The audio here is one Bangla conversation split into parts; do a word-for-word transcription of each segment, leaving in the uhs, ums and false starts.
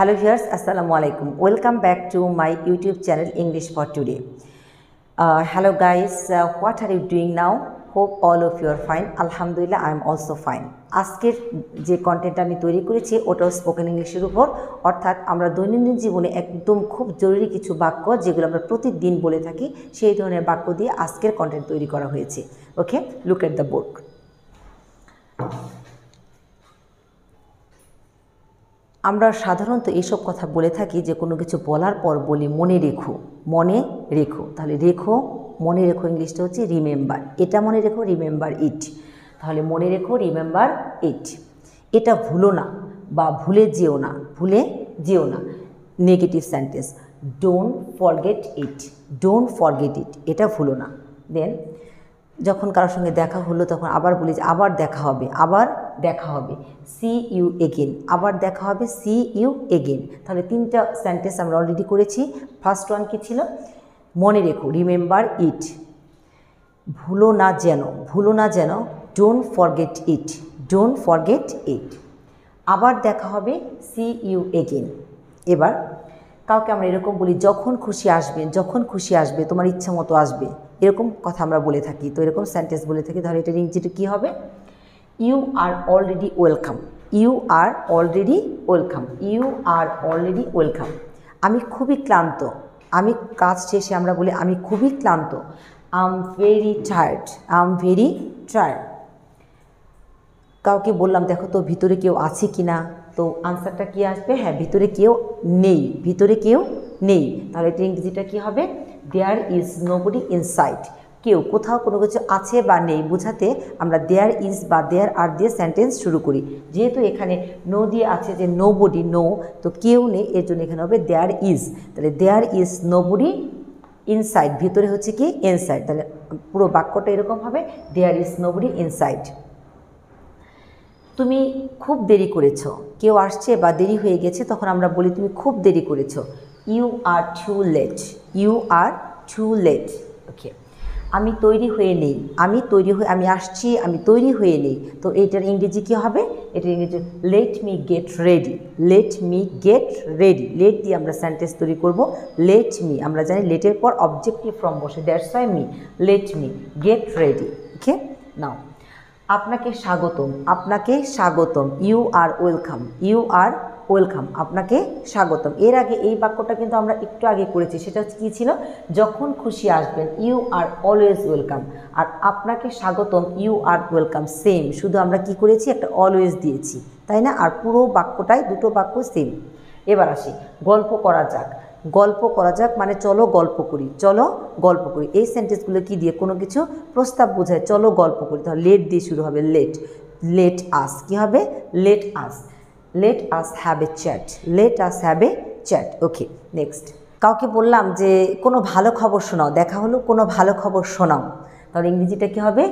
हेलो हियर्स अस्सलाम वालेकुम welcome back to my YouTube channel English for today. Hello guys, what are you doing now? Hope all of you are fine. अल्हम्दुलिल्लाह आई एम आल्सो फाइन। आजकेर जे कन्टेंट आमि तैरि करेछि ओटाओ स्पोकेन इंग्लिशेर उपर, अर्थात आमरा दैनन्दिन जीवने एकदम खूब जरूरी किछु वाक्य जेगुलो आमरा प्रतिदिन बोले थाकि सेई धरनेर वाक्य दिये आजकेर कन्टेंट तैरि करा हयेछे। Okay, look at the book. आमरा साधारणत एसब कथा बोले थाकि जे कोनो किछु बोलार पर बोली मने रेखो मने रेखो, ताहले रेखो मने रेखो इंग्लिशटा होच्छे रिमेम्बर। एटा मने रेखो रिमेम्बर इट, ताहले मने रेखो रिमेम्बर इट। एटा भूलो ना बा भूले जेओ ना, भूले जेओ ना। Negative sentence don't forget it, don't forget it, एटा भूलो ना। देन जखन कारो संगे देखा हलो तखन आबार बोली जे आबार देखा होबे, आबार देखा होबे सी यू एगेन, आबार देखा होबे सी यू एगेन। ताहले तीनटा सेंटेंस आमरा अलरेडी करेছি। फार्स्ट वन कि छिलो मने रेखो रिमेम्बर इट, भूलो ना जेनो, भूलो ना जेनो don't forget it, don't forget it. आबार देखा होबे सी यू एगेन। एबार काउके आमरा एरকম বলি যখন খুশি আসবে, যখন খুশি আসবে তোমার ইচ্ছা মতো আসবে, এরকম কথা আমরা বলে থাকি। তো এরকম সেন্টেন্স বলে থাকি। তাহলে এটা ইংরেজিতে কি হবে? You are already welcome, you are already welcome, you are already welcome. আমি খুবই ক্লান্ত, আমি কাজ শেষে আমরা বলি আমি খুবই ক্লান্ত, I am very tired, I am very tired. কাউকে বললাম দেখো তো ভিতরে কেউ আছে কিনা, तो आंसरটা কি আসবে? হ্যাঁ, ভিতরে কেউ নেই, ভিতরে কেউ নেই। তাহলে এটা ইংরেজিটা কি হবে? There is nobody inside. কেউ কোথাও কোনো কিছু আছে বা নেই বোঝাতে আমরা देयर इज বা देयर आर দিয়ে সেন্টেন্স শুরু করি। যেহেতু এখানে नो দিয়ে আছে যে नोबडी नो, তো কেউ নেই, এর জন্য এখানে হবে देयर इज। তাহলে देयर इज नोबडी इनसाइड, ভিতরে হচ্ছে কি ইনসাইড। তাহলে পুরো বাক্যটা এরকম হবে देयर इज नोबडी इनसाइड। তুমি খুব দেরি করেছো, কেউ আসছে বা দেরি হয়ে গেছে তখন আমরা বলি তুমি খুব দেরি করেছো, you are too late, you are too late. Okay, আমি তৈরি হয়ে নেই, আমি তৈরি হয়ে আমি আসছি, আমি তৈরি হয়ে নেই। তো এটার ইংরেজি কী হবে? এটার ইংরেজি let me get ready, let me get ready. Let দিয়ে আমরা সেন্টেন্স তৈরি করবো। লেট মি, আমরা জানি লেটের পর অবজেক্টিভ ফর্ম বসে, that's why me. Let me get ready. Okay, now আপনাকে স্বাগতম, আপনাকে স্বাগতম you are welcome, you are welcome, আপনাকে স্বাগতম। এর আগে এই বাক্যটা কিন্তু আমরা একটু আগে করেছি, সেটা কী ছিল? যখন খুশি আসবেন ইউ আর অলওয়েজ ওয়েলকাম, আর আপনাকে স্বাগতম ইউ আর ওয়েলকাম সেম। শুধু আমরা কি করেছি? একটা অলওয়েজ দিয়েছি, তাই না? আর পুরো বাক্যটাই দুটো বাক্য সেম। এবার আসি গল্প করা যাক, গল্প করা যাক মানে চলো গল্প করি, চলো গল্প করি। এই সেন্টেন্সগুলো কী দিয়ে? কোনো কিছু প্রস্তাব বোঝায়, চলো গল্প করি। তাহলে লেট দিয়ে শুরু হবে, লেট, লেট আস, কী হবে? Let us, let us have a chat, let us have a chat. Okay, next কাউকে বললাম যে কোনো ভালো খবর শোনাও, দেখা হলো কোনো ভালো খবর শোনাও, তাহলে ইংরেজিটা কী হবে?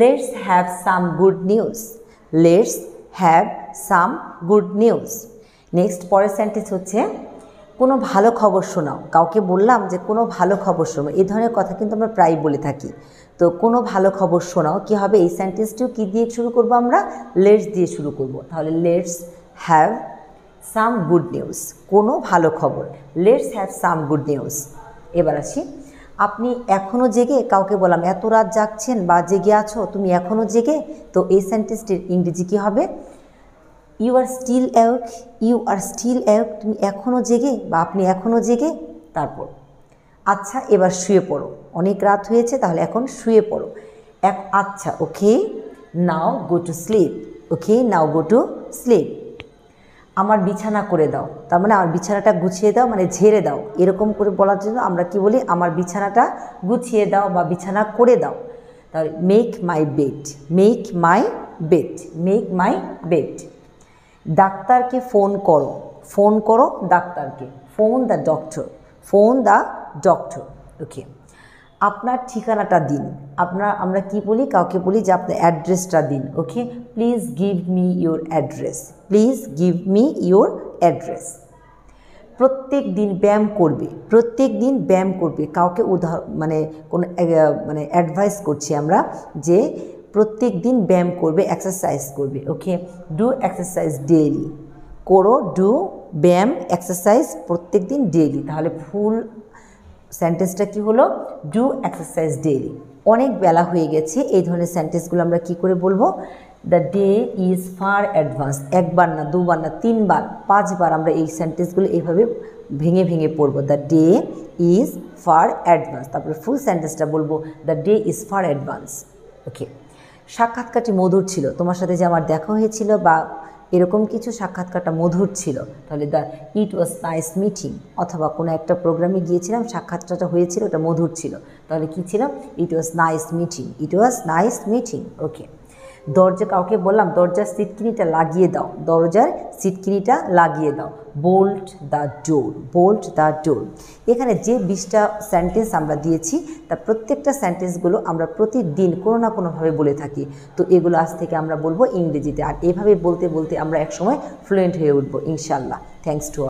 Let's have some good news, let's have some good news. Next পরের সেন্টেন্স হচ্ছে কোনো ভালো খবর শোনাও। কাউকে বললাম যে কোনো ভালো খবর শোনাও, এই ধরনের কথা কিন্তু আমরা প্রায় বলে থাকি। তো কোনো ভালো খবর শোনাও কী হবে? এই সেন্টেন্সটিও কী দিয়ে শুরু করব? আমরা লেটস দিয়ে শুরু করব। তাহলে let's have some good news, কোনো ভালো খবর, let's have some good news. এবার আসি আপনি এখনও জেগে, কাউকে বললাম এত রাত জাগছেন বা জেগে আছো, তুমি এখনও জেগে। তো এই সেন্টেন্সটির ইংরেজি কী হবে? You are still awake, you are still awake, তুমি এখনও জেগে বা আপনি এখনও জেগে। তারপর আচ্ছা এবার শুয়ে পড়ো, অনেক রাত হয়েছে তাহলে এখন শুয়ে পড়ো। এক আচ্ছা, okay now go to sleep, okay now go to sleep. আমার বিছানা করে দাও, তার মানে আমার বিছানাটা গুছিয়ে দাও মানে ঝেড়ে দাও, এরকম করে বলার জন্য আমরা কি বলি? আমার বিছানাটা গুছিয়ে দাও বা বিছানা করে দাও। তাহলে make my bed, make my bed, make my bed. ডাক্তারকে ফোন করো, ফোন করো ডাক্তারকে, phone the doctor, phone the doctor. Okay, আপনার ঠিকানাটা দিন, আপনার আমরা কি বলি? কাউকে বলি যে আপনার অ্যাড্রেসটা দিন। Okay, please give me your address, please give me your address. প্রত্যেক দিন ব্যায়াম করবে, প্রত্যেক দিন ব্যায়াম করবে। কাউকে উদাহরণ মানে কোনো মানে অ্যাডভাইস করছি আমরা যে প্রত্যেক দিন ব্যায়াম করবে, এক্সারসাইজ করবে। ওকে, ডু এক্সারসাইজ ডেইলি, করো, ডু ব্যায়াম एक्सरसाइज प्रत्येक दिन डेलि তাহলে ফুল সেন্টেন্সটা কি হলো ডু एक्सरसाइज डेलि অনেক বেলা হয়ে গেছে এই ধরনের সেন্টেন্সগুলো আমরা কি করে বলবো the day is far advance একবার না দুবার না তিনবার পাঁচবার আমরা এই সেন্টেন্সগুলো এইভাবে ভেঙে ভেঙে পড়ব the day is far advance তারপরে ফুল সেন্টেন্সটা বলবো the day is far advance okay সাক্ষাৎকারটি মধুর ছিল তোমার সাথে যে আমার দেখা হয়েছিল বা এরকম কিছু সাক্ষাৎকারটা মধুর ছিল তাহলে the it was nice meeting অথবা কোনো একটা প্রোগ্রামে গিয়েছিলাম সাক্ষাৎকারটা হয়েছিল ওটা মধুর ছিল তাহলে কি ছিল it was nice meeting it was nice meeting okay দরজা কাউকে বললাম দরজার সিটকিনিটা লাগিয়ে দাও দরজার সিটকিনিটা লাগিয়ে দাও bolt the door bolt the door এখানে যে বিশটা সেন্টেন্স আমরা দিয়েছি তা প্রত্যেকটা সেন্টেন্সগুলো আমরা প্রতিদিন কোনো না কোনোভাবে বলে থাকি তো এগুলো আজ থেকে আমরা বলবো ইংরেজিতে আর এভাবে বলতে বলতে আমরা একসময় ফ্লুয়েন্ট হয়ে উঠবো ইনশাল্লাহ থ্যাংকস টু